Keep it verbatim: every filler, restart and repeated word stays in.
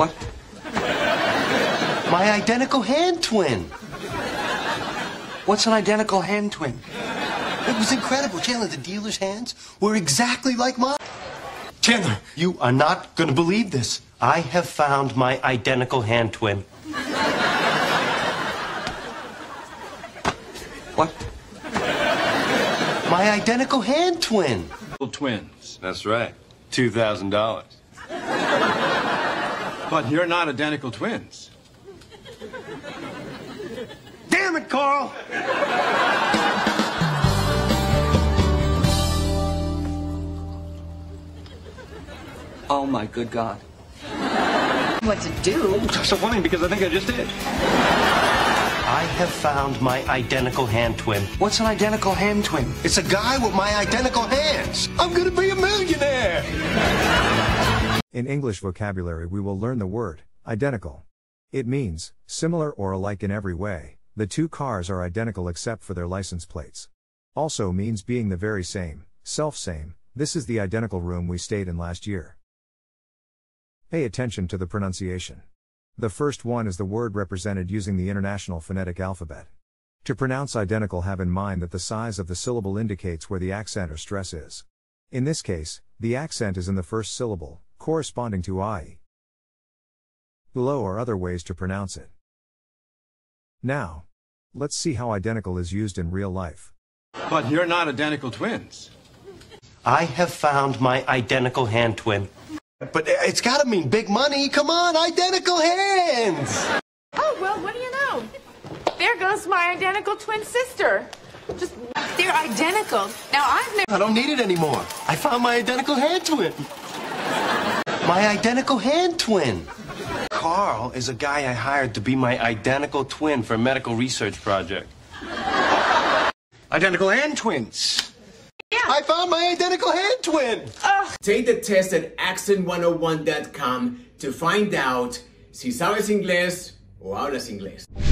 What? My identical hand twin. What's an identical hand twin? It was incredible, Chandler. The dealer's hands were exactly like mine. Chandler, you are not going to believe this. I have found my identical hand twin. What? My identical hand twin. Twins. That's right. two thousand dollars. But you're not identical twins. Damn it, Carl! Oh, my good God. What to do? So funny, because I think I just did. I have found my identical hand twin. What's an identical hand twin? It's a guy with my identical hands. I'm gonna be a millionaire! In English vocabulary, we will learn the word identical. It means similar or alike in every way. The two cars are identical except for their license plates. Also means being the very same, self-same. This is the identical room we stayed in last year. Pay attention to the pronunciation. The first one is the word represented using the International Phonetic Alphabet. To pronounce identical, have in mind that the size of the syllable indicates where the accent or stress is. In this case, the accent is in the first syllable, corresponding to I E. Below are other ways to pronounce it. Now, let's see how identical is used in real life. But you're not identical twins. I have found my identical hand twin. But it's gotta mean big money. Come on, identical hands! Oh, well, what do you know? There goes my identical twin sister. Just, they're identical. Now, I've never... I don't need it anymore. I found my identical hand twin. My identical hand twin. Carl is a guy I hired to be my identical twin for a medical research project. Identical hand twins. I found my identical hand twin! Ugh. Take the test at accent one oh one dot com to find out si sabes inglés o hablas inglés.